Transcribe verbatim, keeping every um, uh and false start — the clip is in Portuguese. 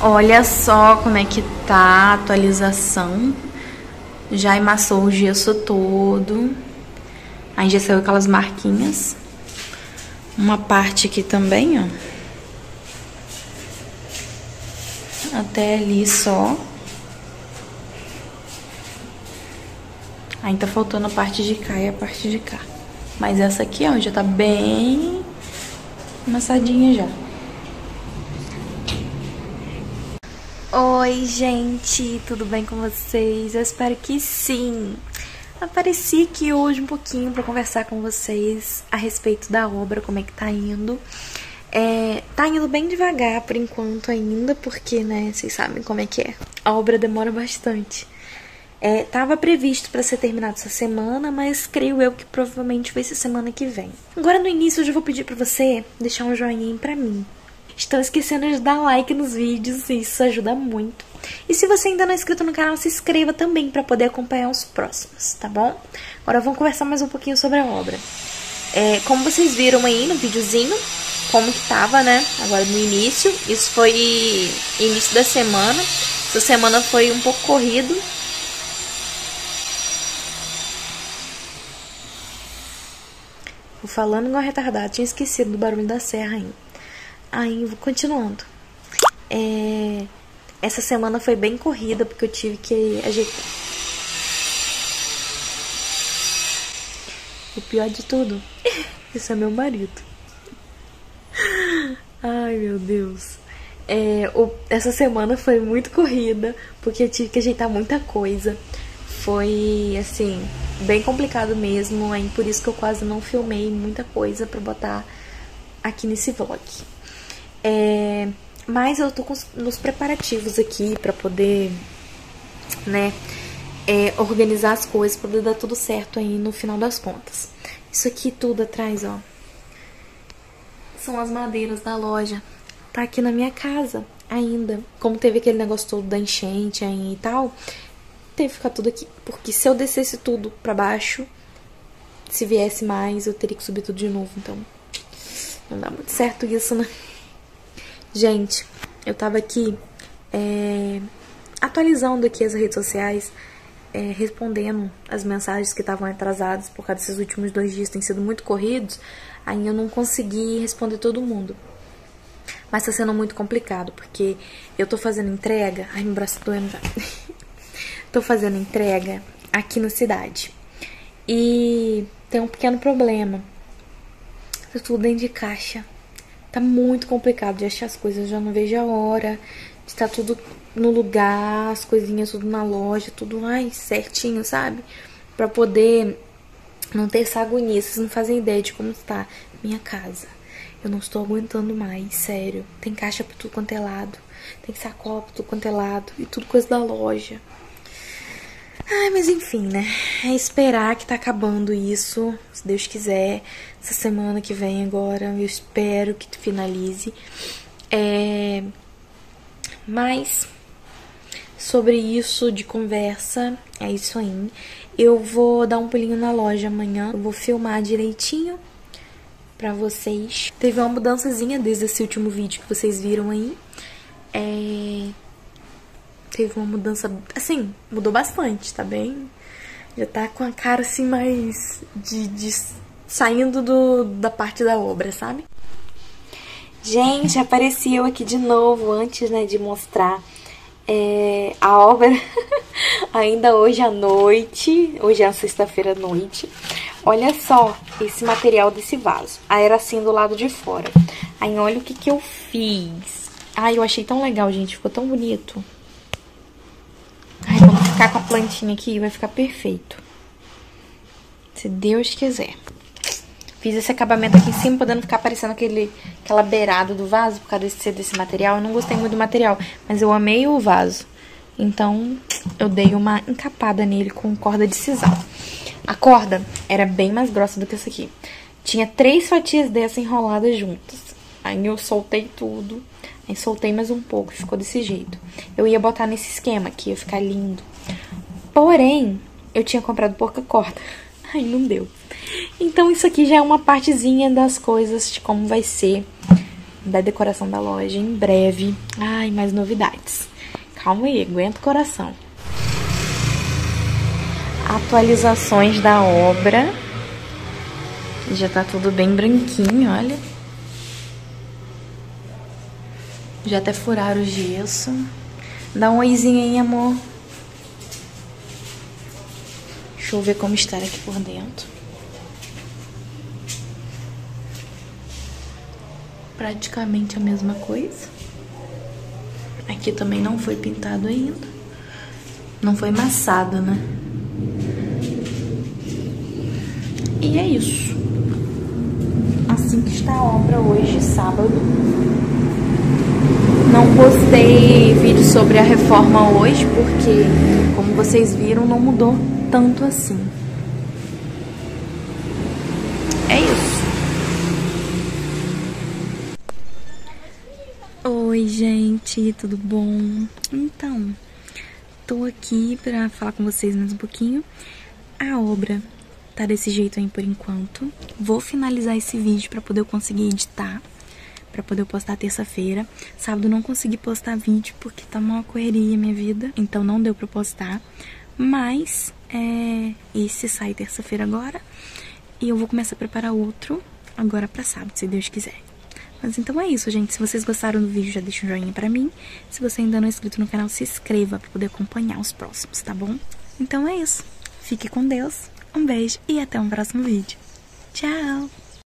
Olha só como é que tá a atualização. Já emassou o gesso todo. Aí já saiu aquelas marquinhas. Uma parte aqui também, ó. Até ali só. Aí tá faltando a parte de cá e a parte de cá. Mas essa aqui, ó, já tá bem amassadinha já. Oi, gente, tudo bem com vocês? Eu espero que sim. Apareci aqui hoje um pouquinho pra conversar com vocês a respeito da obra, como é que tá indo. É, tá indo bem devagar por enquanto ainda, porque, né, vocês sabem como é que é. A obra demora bastante. É, tava previsto pra ser terminado essa semana, mas creio eu que provavelmente vai ser semana que vem. Agora no início eu já vou pedir pra você deixar um joinha pra mim. Estão esquecendo de dar like nos vídeos, isso ajuda muito. E se você ainda não é inscrito no canal, se inscreva também para poder acompanhar os próximos, tá bom? Agora vamos conversar mais um pouquinho sobre a obra. É, como vocês viram aí no videozinho, como que tava, né? Agora no início, isso foi início da semana. Essa semana foi um pouco corrido. Vou falando igual retardado, tinha esquecido do barulho da serra ainda. Aí, vou continuando. É, essa semana foi bem corrida, porque eu tive que ajeitar. O pior de tudo, esse é meu marido. Ai, meu Deus. É, o, essa semana foi muito corrida, porque eu tive que ajeitar muita coisa. Foi, assim, bem complicado mesmo. Aí, por isso que eu quase não filmei muita coisa pra botar aqui nesse vlog. É, mas eu tô com, nos preparativos aqui pra poder, né, é, organizar as coisas, pra poder dar tudo certo aí no final das contas. Isso aqui tudo atrás, ó, são as madeiras da loja. Tá aqui na minha casa ainda. Como teve aquele negócio todo da enchente aí e tal, teve que ficar tudo aqui. Porque se eu descesse tudo pra baixo, se viesse mais, eu teria que subir tudo de novo. Então, não dá muito certo isso, né? Gente, eu tava aqui é, atualizando aqui as redes sociais, é, respondendo as mensagens que estavam atrasadas por causa desses últimos dois dias, tem sido muito corridos, aí eu não consegui responder todo mundo. Mas tá sendo muito complicado, porque eu tô fazendo entrega... Ai, meu braço tá doendo já. Tô fazendo entrega aqui na cidade. E tem um pequeno problema. Tá tudo dentro de caixa. Tá muito complicado de achar as coisas, eu já não vejo a hora de estar tudo no lugar, as coisinhas tudo na loja, tudo ai, certinho, sabe? Pra poder não ter essa agonia. Vocês não fazem ideia de como está minha casa. Eu não estou aguentando mais, sério. Tem caixa pra tudo quanto é lado, tem sacola pra tudo quanto é lado, e tudo coisa da loja. Ai, mas enfim, né? É esperar que tá acabando isso, se Deus quiser. Essa semana que vem agora, eu espero que tu finalize. É... Mas, sobre isso de conversa, é isso aí. Eu vou dar um pulinho na loja amanhã, eu vou filmar direitinho pra vocês. Teve uma mudançazinha desde esse último vídeo que vocês viram aí. É... Teve uma mudança, assim, mudou bastante, tá bem? Já tá com a cara, assim, mais de, de saindo do, da parte da obra, sabe? Gente, apareci eu aqui de novo antes, né, de mostrar é, a obra. Ainda hoje à noite, hoje é a sexta-feira à noite. Olha só esse material desse vaso. Aí era assim do lado de fora. Aí olha o que que eu fiz. Ai, eu achei tão legal, gente, ficou tão bonito. Ai, vamos ficar com a plantinha aqui e vai ficar perfeito. Se Deus quiser. Fiz esse acabamento aqui em cima, podendo ficar parecendo aquele, aquela beirada do vaso, por causa desse, desse material. Eu não gostei muito do material, mas eu amei o vaso. Então, eu dei uma encapada nele com corda de sisal. A corda era bem mais grossa do que essa aqui. Tinha três fatias dessa enroladas juntas. Aí eu soltei tudo. Aí soltei mais um pouco, ficou desse jeito. Eu ia botar nesse esquema aqui, ia ficar lindo. Porém, eu tinha comprado pouca corda. Aí não deu. Então isso aqui já é uma partezinha das coisas de como vai ser, da decoração da loja em breve. Ai, mais novidades. Calma aí, aguenta o coração. Atualizações da obra. Já tá tudo bem branquinho, olha. Já até furaram o gesso. Dá um oizinho aí, amor. Deixa eu ver como está aqui por dentro. Praticamente a mesma coisa. Aqui também não foi pintado ainda. Não foi maçado, né? E é isso. Assim que está a obra hoje, sábado. Não postei vídeo sobre a reforma hoje, porque, como vocês viram, não mudou tanto assim. É isso. Oi, gente, tudo bom? Então, tô aqui pra falar com vocês mais um pouquinho. A obra tá desse jeito aí por enquanto. Vou finalizar esse vídeo pra poder eu conseguir editar, pra poder postar terça-feira. Sábado não consegui postar vídeo porque tá uma correria minha vida, então não deu pra postar. Mas é... esse sai terça-feira agora, e eu vou começar a preparar outro agora pra sábado, se Deus quiser. Mas então é isso, gente. Se vocês gostaram do vídeo, já deixa um joinha pra mim. Se você ainda não é inscrito no canal, se inscreva pra poder acompanhar os próximos, tá bom? Então é isso. Fique com Deus, um beijo e até um próximo vídeo. Tchau!